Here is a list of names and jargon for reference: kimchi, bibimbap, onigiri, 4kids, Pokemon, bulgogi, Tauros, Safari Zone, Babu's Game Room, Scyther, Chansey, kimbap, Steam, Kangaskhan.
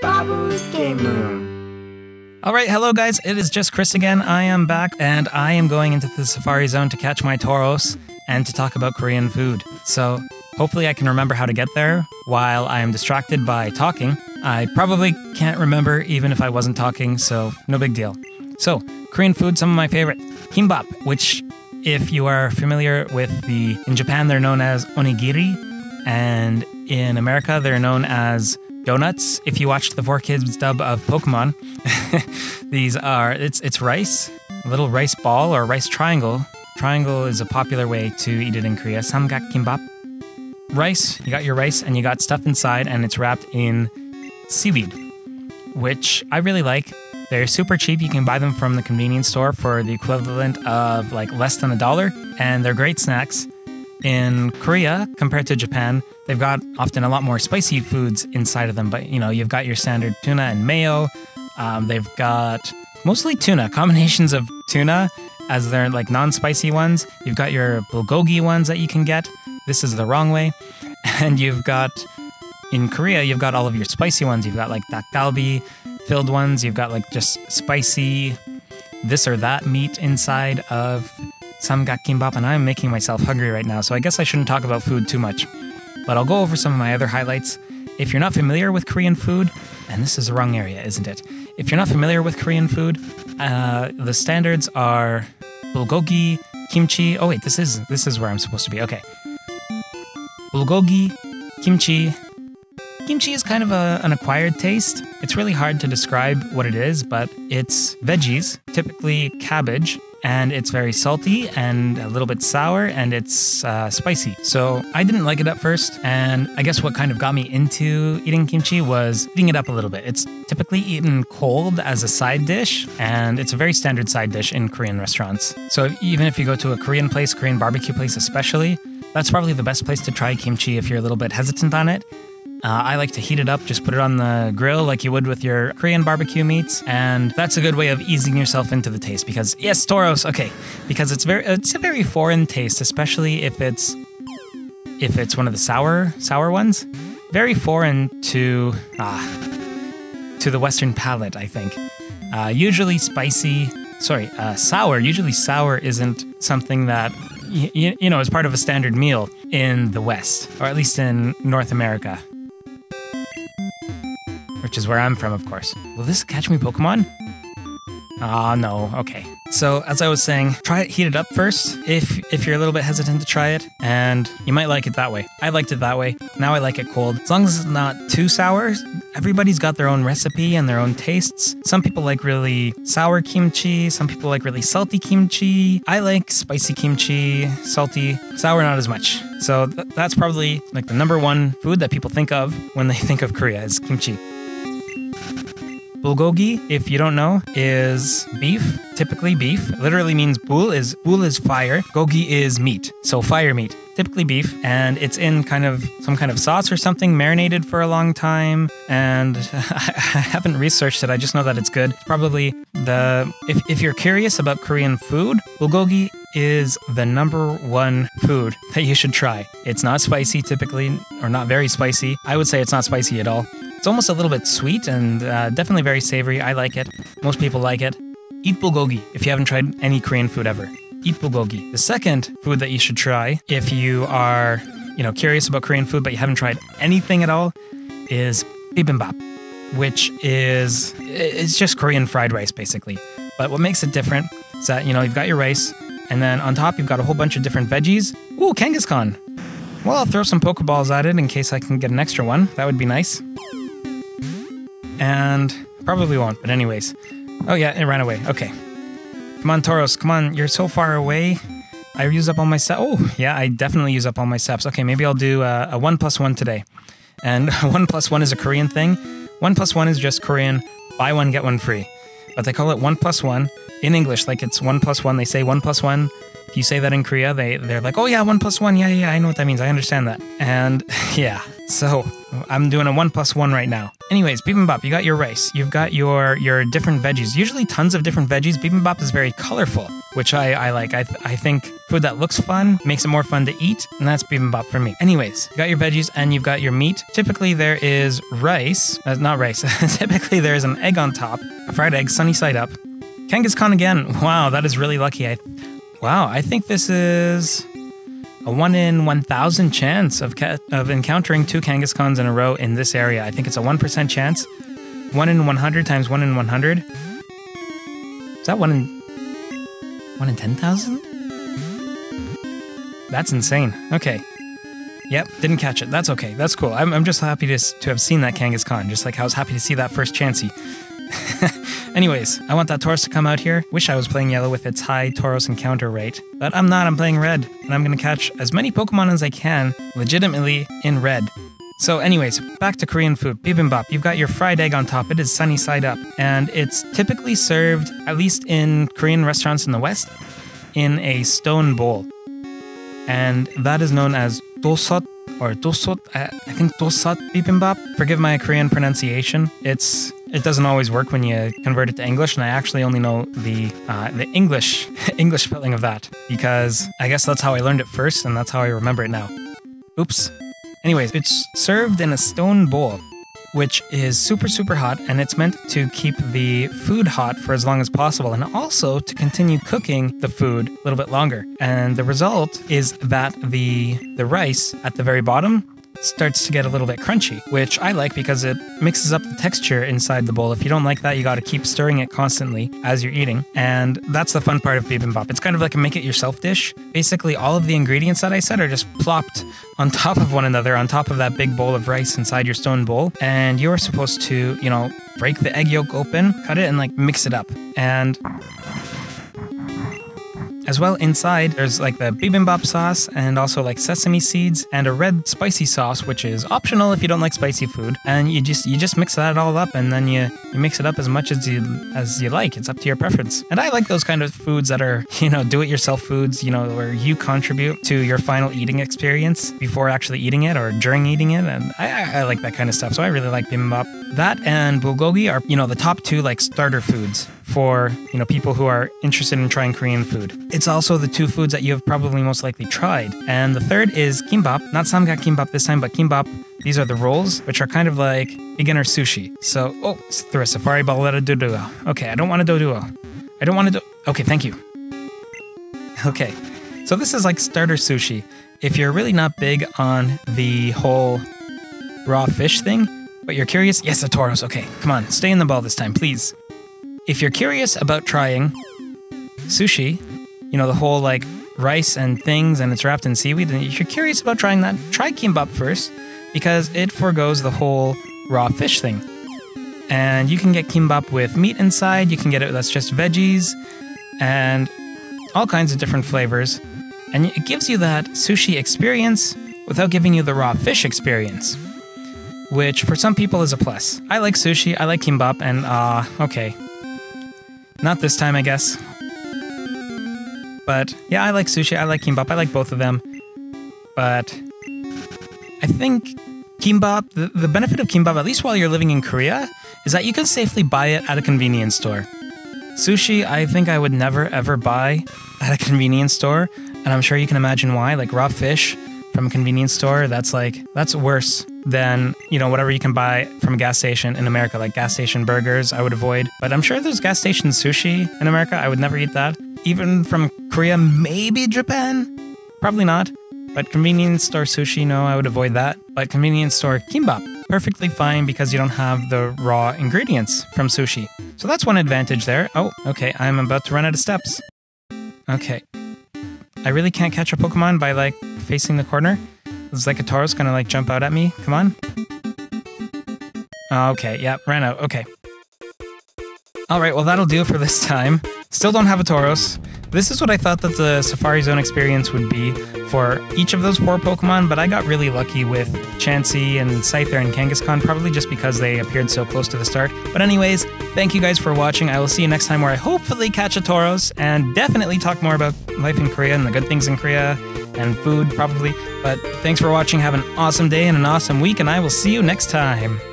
Babu's Game Room. All right, hello guys, it is just Chris again. I am back and I am going into the Safari Zone to catch my Tauros and to talk about Korean food. So hopefully I can remember how to get there while I am distracted by talking. I probably can't remember even if I wasn't talking, so no big deal. So, Korean food, some of my favorite. Kimbap, which if you are familiar with in Japan they're known as onigiri, and in America they're known as donuts. If you watched the 4kids dub of Pokemon, these are, it's rice, a little rice ball or rice triangle. Triangle is a popular way to eat it in Korea. Samgak kimbap. Rice, you got your rice and you got stuff inside and it's wrapped in seaweed, which I really like. They're super cheap. You can buy them from the convenience store for the equivalent of like less than $1, and they're great snacks. In Korea, compared to Japan, they've got often a lot more spicy foods inside of them, but you know, you've got your standard tuna and mayo. They've got mostly tuna, combinations of tuna as they're like non-spicy ones. You've got your bulgogi ones that you can get. This is the wrong way. And you've got, in Korea, you've got all of your spicy ones. You've got like dakgalbi filled ones, you've got like just spicy this or that meat inside of samgak kimbap, and I'm making myself hungry right now, so I guess I shouldn't talk about food too much. But I'll go over some of my other highlights. If you're not familiar with Korean food, and this is the wrong area, isn't it? If you're not familiar with Korean food, the standards are bulgogi, kimchi. Oh wait, this is where I'm supposed to be. Okay, bulgogi, kimchi. Kimchi is kind of an acquired taste. It's really hard to describe what it is, but it's veggies, typically cabbage, and it's very salty and a little bit sour, and it's spicy. So I didn't like it at first, and I guess what kind of got me into eating kimchi was eating it up a little bit. It's typically eaten cold as a side dish, and it's a very standard side dish in Korean restaurants. So even if you go to a Korean place, Korean barbecue place especially, that's probably the best place to try kimchi if you're a little bit hesitant on it. I like to heat it up, just put it on the grill like you would with your Korean barbecue meats, and that's a good way of easing yourself into the taste because, yes, Tauros, okay, because it's a very foreign taste, especially if it's one of the sour ones. Very foreign to the Western palate, I think. Sour. Usually sour isn't something that you know is part of a standard meal in the West, or at least in North America, which is where I'm from, of course. Will this catch me Pokemon? Ah, no, okay. So, as I was saying, try it, heat it up first if you're a little bit hesitant to try it, and you might like it that way. I liked it that way, now I like it cold. As long as it's not too sour, everybody's got their own recipe and their own tastes. Some people like really sour kimchi, some people like really salty kimchi. I like spicy kimchi, salty, sour not as much. So that's probably like the #1 food that people think of when they think of Korea is kimchi. Bulgogi, if you don't know, is beef, typically beef. Literally means bul is fire, gogi is meat, so fire meat, typically beef, and it's in kind of some kind of sauce or something, marinated for a long time, and I haven't researched it, I just know that it's good. Probably if you're curious about Korean food, bulgogi is the #1 food that you should try. It's not spicy typically, or not very spicy. I would say it's not spicy at all. It's almost a little bit sweet and definitely very savory. I like it. Most people like it. Eat bulgogi if you haven't tried any Korean food ever. Eat bulgogi. The second food that you should try if you are, curious about Korean food but you haven't tried anything at all is bibimbap, which is just Korean fried rice basically. But what makes it different is that, you've got your rice and then on top you've got a whole bunch of different veggies. Ooh, Kangaskhan. Well, I'll throw some Pokeballs at it in case I can get an extra one. That would be nice. And probably won't, but anyways. Oh yeah, it ran away. Okay. Come on, Tauros, come on. You're so far away. I use up all my steps. Oh, yeah, I definitely use up all my steps. Okay, maybe I'll do a 1+1 today. And 1+1 is a Korean thing. 1+1 is just Korean, buy one, get one free. But they call it 1+1 in English, like it's 1+1. They say 1+1. If you say that in Korea, they're like, oh yeah, 1+1. Yeah, I know what that means. I understand that. And yeah, so I'm doing a 1+1 right now. Anyways, bibimbap, you got your rice, you've got your different veggies, usually tons of different veggies. Bibimbap is very colorful. which I like. I think food that looks fun makes it more fun to eat, and that's bibimbap for me. Anyways, you got your veggies and you've got your meat. Typically there is rice, not rice, typically there is an egg on top, a fried egg, sunny side up. Kangaskhan again, wow, that is really lucky. I think this is a 1 in 1,000 chance of encountering two Kangaskhans in a row in this area. I think it's a 1% chance. 1 in 100 times 1 in 100. Is that 1 in 10,000? That's insane. Okay. Yep, didn't catch it. That's okay. That's cool. I'm just happy to have seen that Kangaskhan, just like I was happy to see that first Chansey. Anyways, I want that Tauros to come out here. Wish I was playing yellow with its high Tauros encounter rate, but I'm not, I'm playing red, and I'm gonna catch as many Pokemon as I can legitimately in red. So anyways, back to Korean food. Bibimbap, you've got your fried egg on top, it is sunny side up, and it's typically served, at least in Korean restaurants in the West, in a stone bowl. And that is known as dosot, or dosot, I think dosot bibimbap. Forgive my Korean pronunciation. It doesn't always work when you convert it to English, and I actually only know the English spelling of that, because I guess that's how I learned it first, and that's how I remember it now. Oops. Anyways, it's served in a stone bowl, which is super, super hot, and it's meant to keep the food hot for as long as possible, and also to continue cooking the food a little bit longer. And the result is that the rice at the very bottom starts to get a little bit crunchy, which I like because it mixes up the texture inside the bowl. If you don't like that, you got to keep stirring it constantly as you're eating, and that's the fun part of bibimbap. It's kind of like a make-it-yourself dish. Basically, all of the ingredients that I said are just plopped on top of one another, on top of that big bowl of rice inside your stone bowl, and you're supposed to, you know, break the egg yolk open, cut it, and, like, mix it up. And as well, inside, there's like the bibimbap sauce and also like sesame seeds and a red spicy sauce, which is optional if you don't like spicy food. And you just mix that all up, and then you mix it up as much as you like. It's up to your preference. And I like those kind of foods that are, you know, do-it-yourself foods, you know, where you contribute to your final eating experience before actually eating it or during eating it. And I like that kind of stuff. So I really like bibimbap. That and bulgogi are, you know, the top two like starter foods for, you know, people who are interested in trying Korean food. It's also the two foods that you have probably most likely tried. And the third is kimbap. Not samgak kimbap this time, but kimbap. These are the rolls, which are kind of like beginner sushi. So, oh, it's through a safari ball at a doduo. Okay, I don't want a doduo. I don't want to do... Okay, thank you. Okay, so this is like starter sushi. If you're really not big on the whole raw fish thing, but you're curious... Yes, the Tauros. Okay, come on, stay in the ball this time, please. If you're curious about trying sushi, you know, the whole like rice and things and it's wrapped in seaweed, and if you're curious about trying that, try kimbap first, because it forgoes the whole raw fish thing. And you can get kimbap with meat inside, you can get it that's just veggies, and all kinds of different flavors. And it gives you that sushi experience without giving you the raw fish experience, which for some people is a plus. I like sushi, I like kimbap, and okay. Not this time, I guess. But yeah, I like sushi, I like kimbap, I like both of them. But I think kimbap, the benefit of kimbap, at least while you're living in Korea, is that you can safely buy it at a convenience store. Sushi, I think I would never ever buy at a convenience store, and I'm sure you can imagine why. Like raw fish from a convenience store, that's worse than, you know, whatever you can buy from a gas station in America. Like gas station burgers I would avoid, but I'm sure there's gas station sushi in America. I would never eat that. Even from Korea, maybe Japan? Probably not. But convenience store sushi, no, I would avoid that. But convenience store kimbap, perfectly fine, because you don't have the raw ingredients from sushi. So that's one advantage there. Oh, okay, I'm about to run out of steps. Okay. I really can't catch a Pokemon by, like, facing the corner. It's like a Tauros gonna, like, jump out at me. Come on. Okay, yeah, ran out. Okay. Alright, well, that'll do for this time. Still don't have a Tauros. This is what I thought that the Safari Zone experience would be for each of those four Pokemon, but I got really lucky with Chansey and Scyther and Kangaskhan, probably just because they appeared so close to the start. But anyways, thank you guys for watching. I will see you next time, where I hopefully catch a Tauros and definitely talk more about life in Korea and the good things in Korea and food, probably. But thanks for watching. Have an awesome day and an awesome week, and I will see you next time.